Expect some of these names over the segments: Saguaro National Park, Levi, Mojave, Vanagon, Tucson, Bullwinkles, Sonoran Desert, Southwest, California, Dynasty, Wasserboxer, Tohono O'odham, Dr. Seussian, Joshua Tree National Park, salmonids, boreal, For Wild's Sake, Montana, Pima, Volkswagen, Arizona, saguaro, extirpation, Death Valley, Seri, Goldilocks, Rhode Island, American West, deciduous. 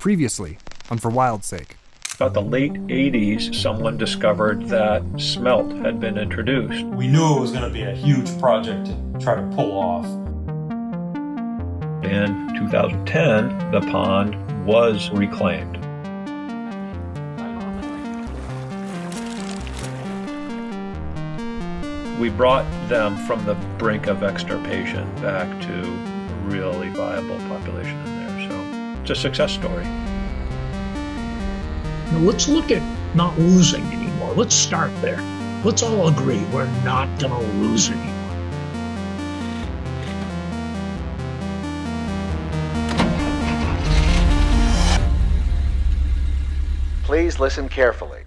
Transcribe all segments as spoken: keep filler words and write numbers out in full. Previously on For Wild's Sake. About the late eighties, someone discovered that smelt had been introduced. We knew it was going to be a huge project to try to pull off. In two thousand ten, the pond was reclaimed. We brought them from the brink of extirpation back to a really viable population in there, so it's a success story. Now let's look at not losing anymore. Let's start there. Let's all agree we're not going to lose anymore. Please listen carefully.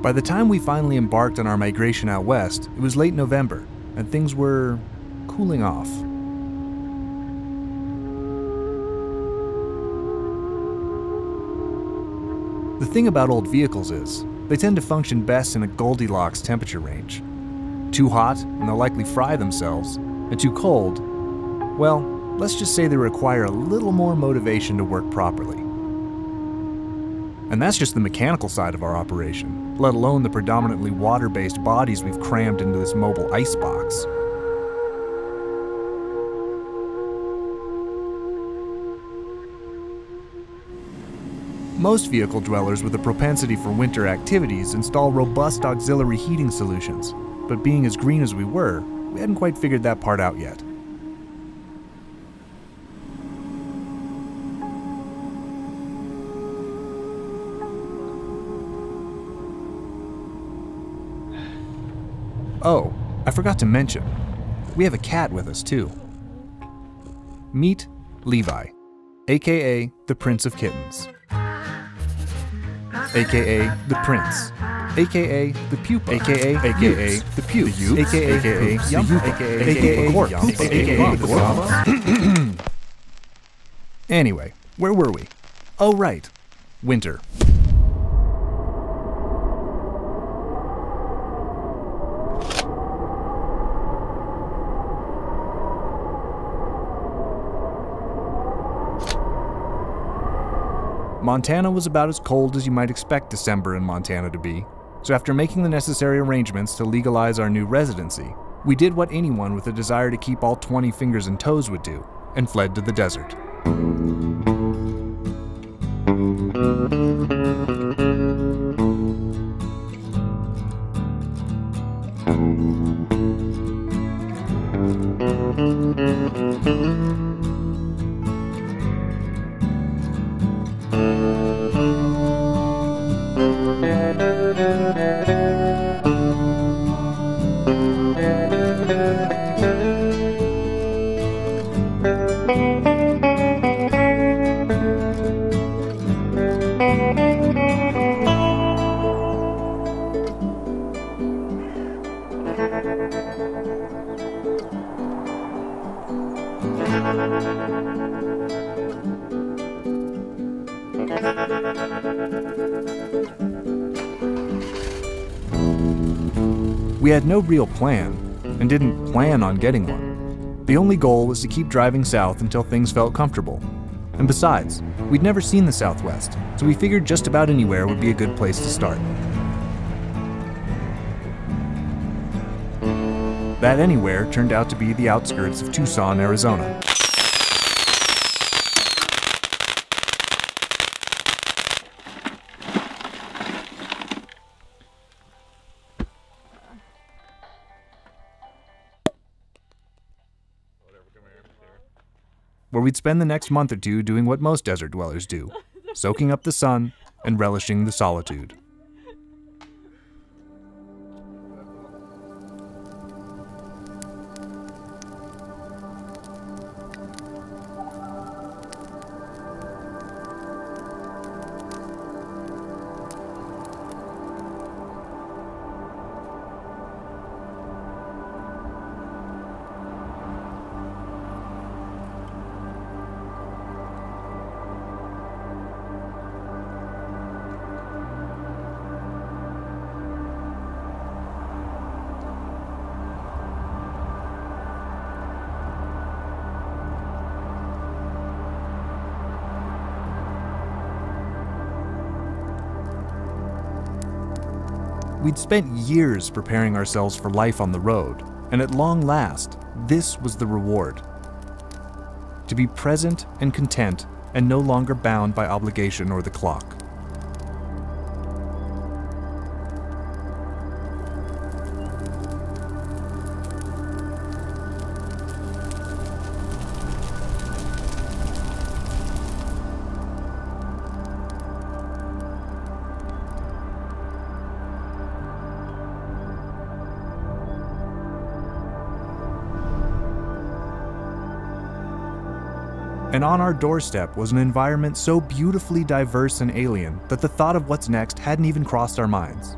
By the time we finally embarked on our migration out west, it was late November, and things were cooling off. The thing about old vehicles is, they tend to function best in a Goldilocks temperature range. Too hot, and they'll likely fry themselves, and too cold, well, let's just say they require a little more motivation to work properly. And that's just the mechanical side of our operation, let alone the predominantly water-based bodies we've crammed into this mobile icebox. Most vehicle dwellers with a propensity for winter activities install robust auxiliary heating solutions, but being as green as we were, we hadn't quite figured that part out yet. Oh, I forgot to mention, we have a cat with us too. Meet Levi, aka the Prince of Kittens, aka the Prince, aka the Pupa, aka aka the Pupa, aka aka the Pupa, aka the Pupa. Anyway, where were we? Oh right, winter. Montana was about as cold as you might expect December in Montana to be, so after making the necessary arrangements to legalize our new residency, we did what anyone with a desire to keep all twenty fingers and toes would do, and fled to the desert. We had no real plan, and didn't plan on getting one. The only goal was to keep driving south until things felt comfortable. And besides, we'd never seen the Southwest, so we figured just about anywhere would be a good place to start. That anywhere turned out to be the outskirts of Tucson, Arizona. Where we'd spend the next month or two doing what most desert dwellers do, soaking up the sun and relishing the solitude. We'd spent years preparing ourselves for life on the road, and at long last, this was the reward. To be present and content, and no longer bound by obligation or the clock. And on our doorstep was an environment so beautifully diverse and alien that the thought of what's next hadn't even crossed our minds.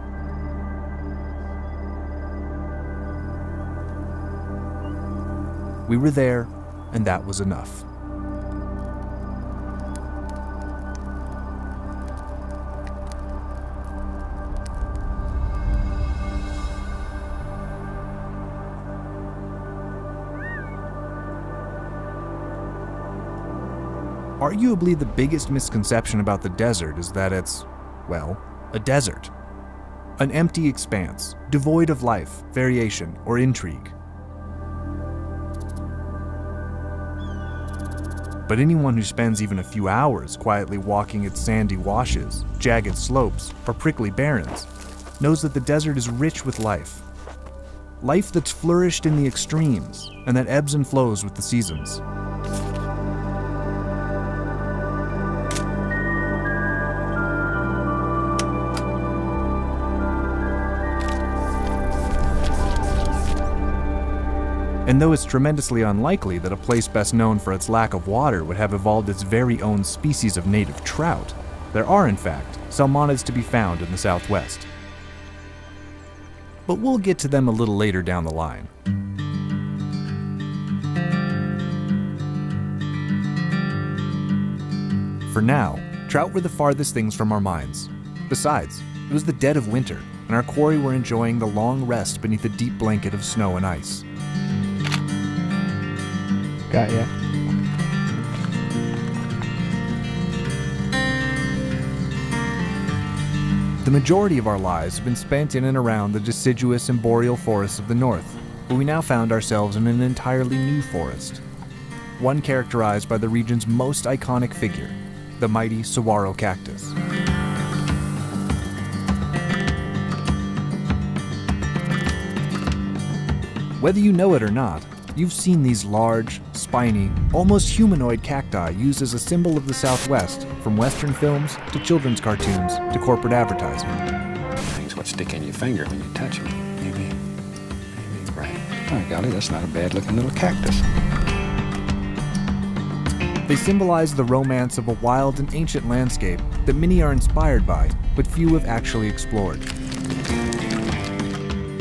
We were there, and that was enough. Arguably, the biggest misconception about the desert is that it's, well, a desert. An empty expanse, devoid of life, variation, or intrigue. But anyone who spends even a few hours quietly walking its sandy washes, jagged slopes, or prickly barrens knows that the desert is rich with life. Life that's flourished in the extremes and that ebbs and flows with the seasons. And though it's tremendously unlikely that a place best known for its lack of water would have evolved its very own species of native trout, there are, in fact, salmonids to be found in the Southwest. But we'll get to them a little later down the line. For now, trout were the farthest things from our minds. Besides, it was the dead of winter, and our quarry were enjoying the long rest beneath a deep blanket of snow and ice. Got ya. The majority of our lives have been spent in and around the deciduous and boreal forests of the north, but we now found ourselves in an entirely new forest. One characterized by the region's most iconic figure, the mighty saguaro cactus. Whether you know it or not, you've seen these large, spiny, almost humanoid cacti used as a symbol of the Southwest, from Western films to children's cartoons to corporate advertising. Things what stick in your finger when you touch them. Maybe, maybe, right. Oh, golly, that's not a bad-looking little cactus. They symbolize the romance of a wild and ancient landscape that many are inspired by, but few have actually explored.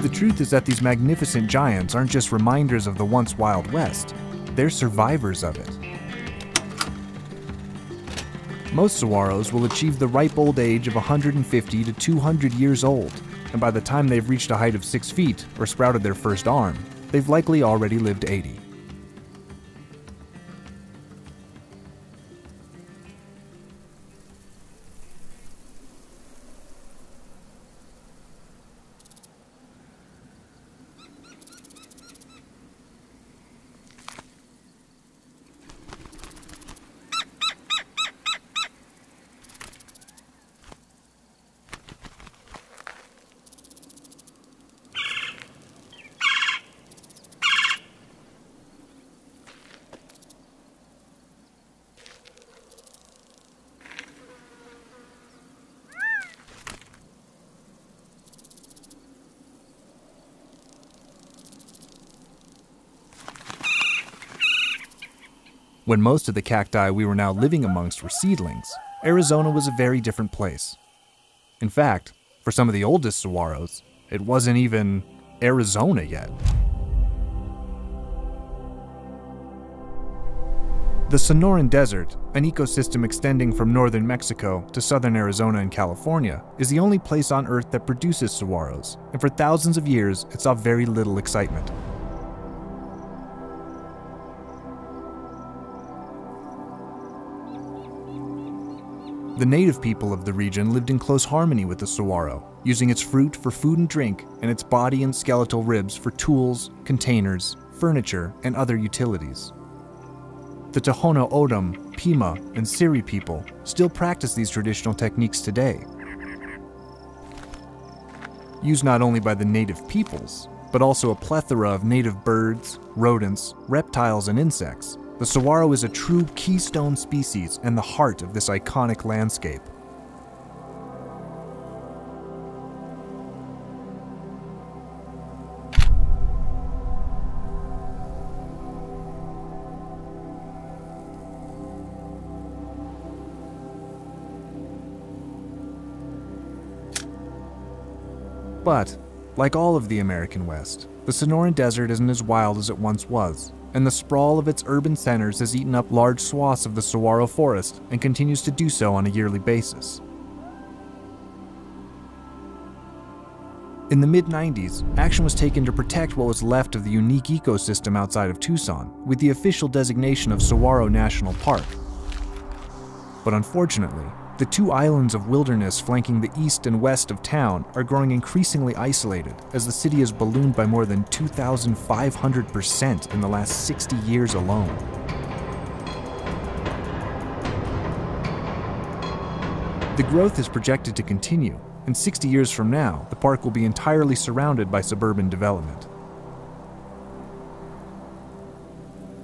The truth is that these magnificent giants aren't just reminders of the once Wild West, they're survivors of it. Most saguaros will achieve the ripe old age of one hundred fifty to two hundred years old, and by the time they've reached a height of six feet or sprouted their first arm, they've likely already lived eighty. When most of the cacti we were now living amongst were seedlings, Arizona was a very different place. In fact, for some of the oldest saguaros, it wasn't even Arizona yet. The Sonoran Desert, an ecosystem extending from northern Mexico to southern Arizona and California, is the only place on Earth that produces saguaros, and for thousands of years it saw very little excitement. The native people of the region lived in close harmony with the saguaro, using its fruit for food and drink, and its body and skeletal ribs for tools, containers, furniture, and other utilities. The Tohono O'odham, Pima, and Seri people still practice these traditional techniques today, used not only by the native peoples, but also a plethora of native birds, rodents, reptiles, and insects. The saguaro is a true keystone species and the heart of this iconic landscape. But, like all of the American West, the Sonoran Desert isn't as wild as it once was, and the sprawl of its urban centers has eaten up large swaths of the saguaro forest and continues to do so on a yearly basis. In the mid nineties, action was taken to protect what was left of the unique ecosystem outside of Tucson, with the official designation of Saguaro National Park. But unfortunately, the two islands of wilderness flanking the east and west of town are growing increasingly isolated as the city has ballooned by more than two thousand five hundred percent in the last sixty years alone. The growth is projected to continue, and sixty years from now, the park will be entirely surrounded by suburban development.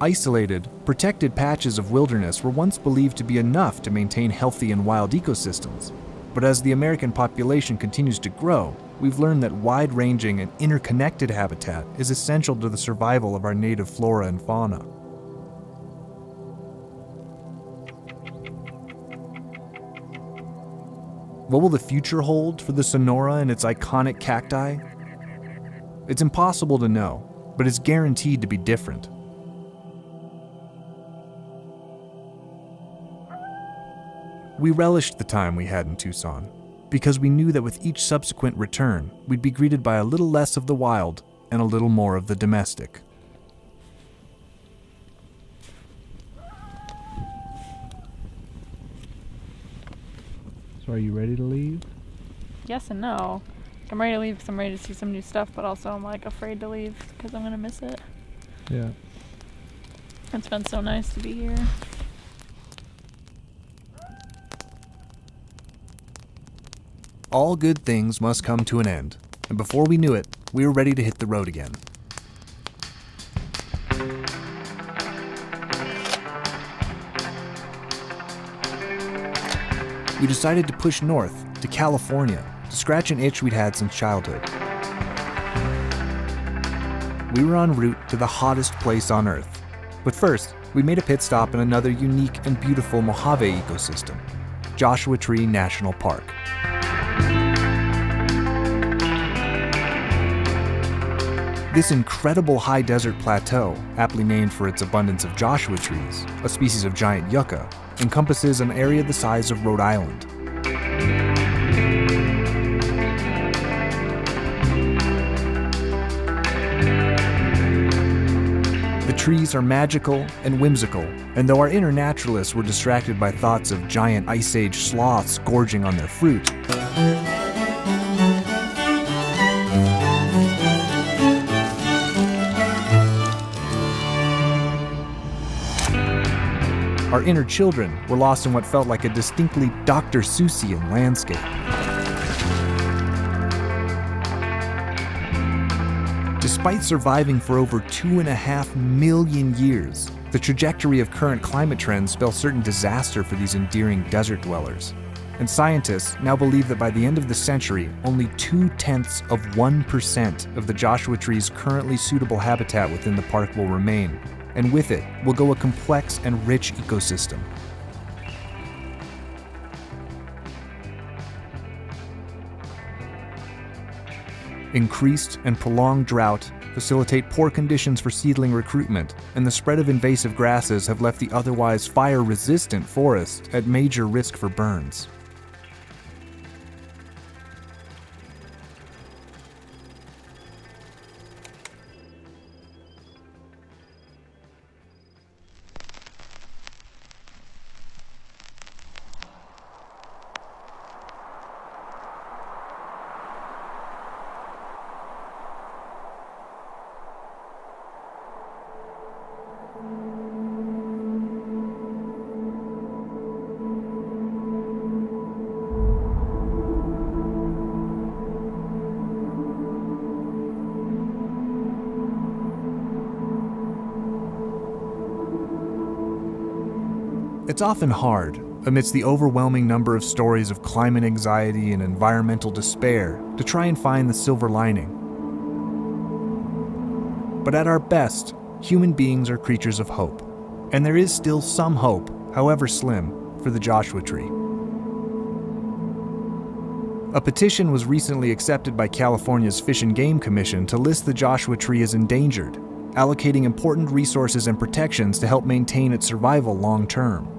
Isolated, protected patches of wilderness were once believed to be enough to maintain healthy and wild ecosystems, but as the American population continues to grow, we've learned that wide-ranging and interconnected habitat is essential to the survival of our native flora and fauna. What will the future hold for the Sonora and its iconic cacti? It's impossible to know, but it's guaranteed to be different. We relished the time we had in Tucson, because we knew that with each subsequent return, we'd be greeted by a little less of the wild and a little more of the domestic. So are you ready to leave? Yes and no. I'm ready to leave because I'm ready to see some new stuff, but also I'm like afraid to leave because I'm going to miss it. Yeah. It's been so nice to be here. All good things must come to an end, and before we knew it, we were ready to hit the road again. We decided to push north, to California, to scratch an itch we'd had since childhood. We were en route to the hottest place on Earth. But first, we made a pit stop in another unique and beautiful Mojave ecosystem, Joshua Tree National Park. This incredible high desert plateau, aptly named for its abundance of Joshua trees, a species of giant yucca, encompasses an area the size of Rhode Island. The trees are magical and whimsical, and though our inner naturalists were distracted by thoughts of giant Ice Age sloths gorging on their fruit, our inner children were lost in what felt like a distinctly Doctor Seussian landscape. Despite surviving for over two and a half million years, the trajectory of current climate trends spells certain disaster for these endearing desert dwellers. And scientists now believe that by the end of the century, only two-tenths of one percent of the Joshua tree's currently suitable habitat within the park will remain, and with it will go a complex and rich ecosystem. Increased and prolonged drought facilitate poor conditions for seedling recruitment, and the spread of invasive grasses have left the otherwise fire-resistant forest at major risk for burns. It's often hard, amidst the overwhelming number of stories of climate anxiety and environmental despair, to try and find the silver lining. But at our best, human beings are creatures of hope. And there is still some hope, however slim, for the Joshua Tree. A petition was recently accepted by California's Fish and Game Commission to list the Joshua Tree as endangered, allocating important resources and protections to help maintain its survival long term.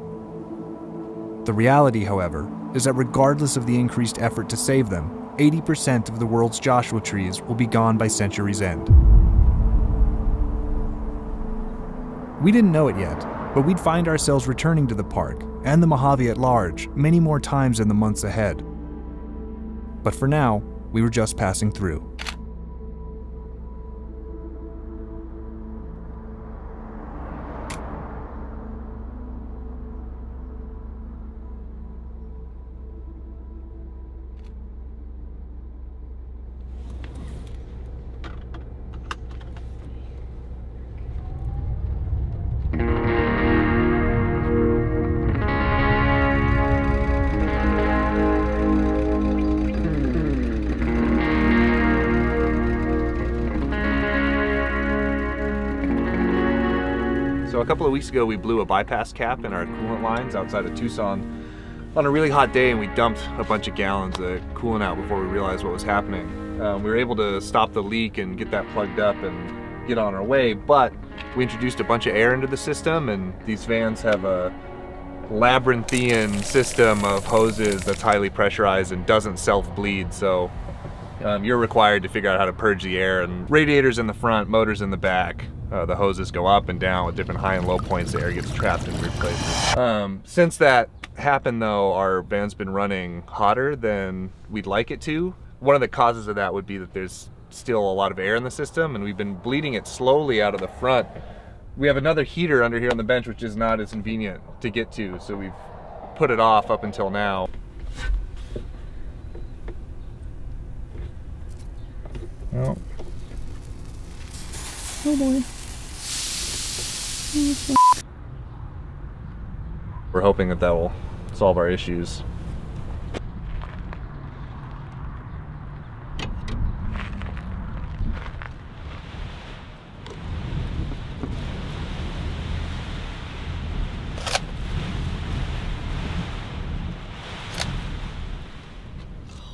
The reality, however, is that regardless of the increased effort to save them, eighty percent of the world's Joshua trees will be gone by century's end. We didn't know it yet, but we'd find ourselves returning to the park, and the Mojave at large, many more times in the months ahead. But for now, we were just passing through. So a couple of weeks ago we blew a bypass cap in our coolant lines outside of Tucson on a really hot day, and we dumped a bunch of gallons of coolant out before we realized what was happening. Um, we were able to stop the leak and get that plugged up and get on our way, but we introduced a bunch of air into the system, and these vans have a labyrinthian system of hoses that's highly pressurized and doesn't self-bleed, so um, you're required to figure out how to purge the air, and radiators in the front, motors in the back. Uh, the hoses go up and down with different high and low points. The air gets trapped in weird places. Um, since that happened though, our van's been running hotter than we'd like it to. One of the causes of that would be that there's still a lot of air in the system, and we've been bleeding it slowly out of the front. We have another heater under here on the bench, which is not as convenient to get to, so we've put it off up until now. Oh, oh boy. We're hoping that that will solve our issues.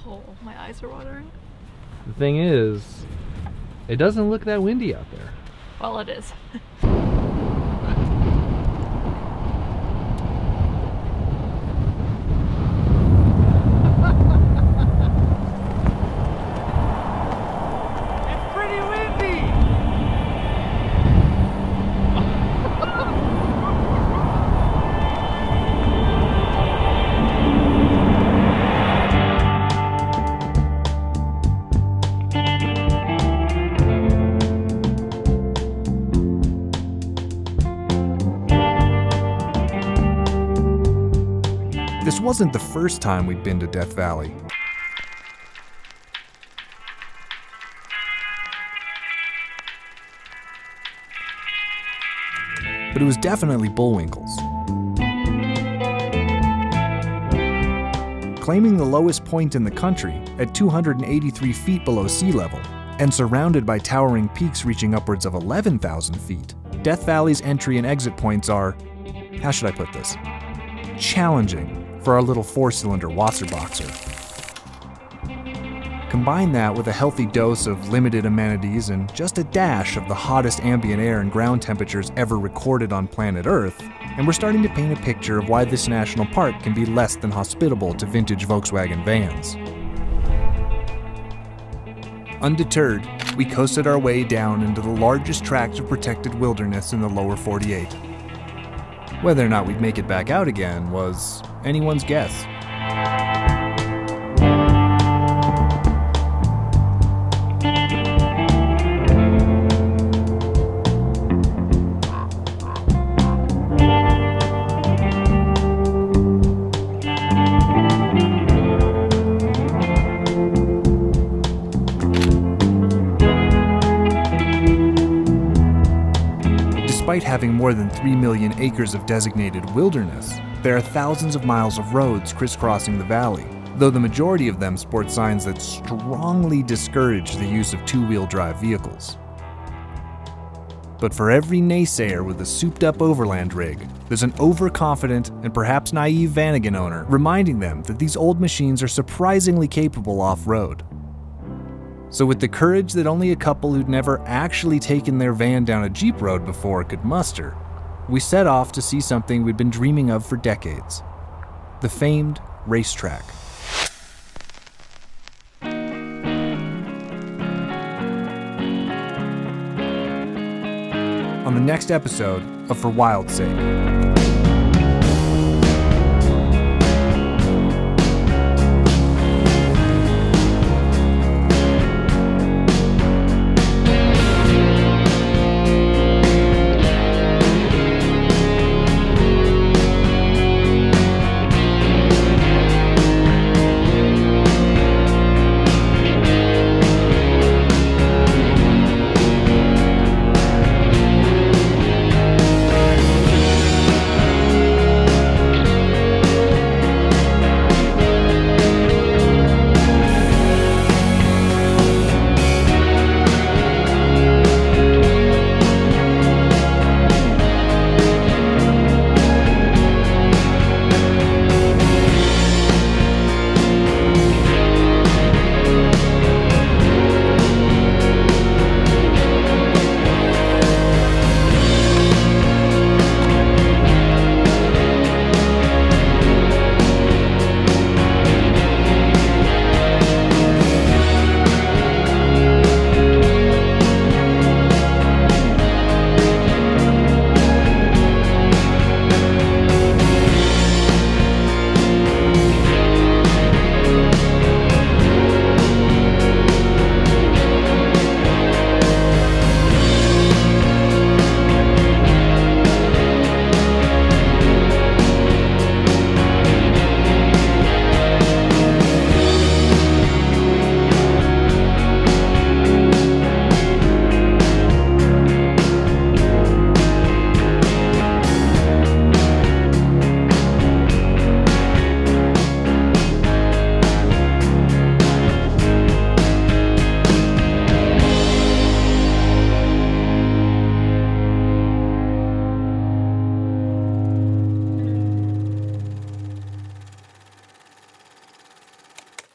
Oh, my eyes are watering. The thing is, it doesn't look that windy out there. Well, it is. This wasn't the first time we'd been to Death Valley. But it was definitely Bullwinkles. Claiming the lowest point in the country at two hundred eighty-three feet below sea level and surrounded by towering peaks reaching upwards of eleven thousand feet, Death Valley's entry and exit points are, how should I put this, challenging for our little four-cylinder Wasserboxer. Combine that with a healthy dose of limited amenities and just a dash of the hottest ambient air and ground temperatures ever recorded on planet Earth, and we're starting to paint a picture of why this national park can be less than hospitable to vintage Volkswagen vans. Undeterred, we coasted our way down into the largest tract of protected wilderness in the lower forty-eight. Whether or not we'd make it back out again was anyone's guess. Despite having more than three million acres of designated wilderness, there are thousands of miles of roads crisscrossing the valley, though the majority of them sport signs that strongly discourage the use of two-wheel drive vehicles. But for every naysayer with a souped-up overland rig, there's an overconfident and perhaps naive Vanagon owner reminding them that these old machines are surprisingly capable off-road. So with the courage that only a couple who'd never actually taken their van down a jeep road before could muster, we set off to see something we'd been dreaming of for decades, the famed racetrack. On the next episode of For Wild's Sake.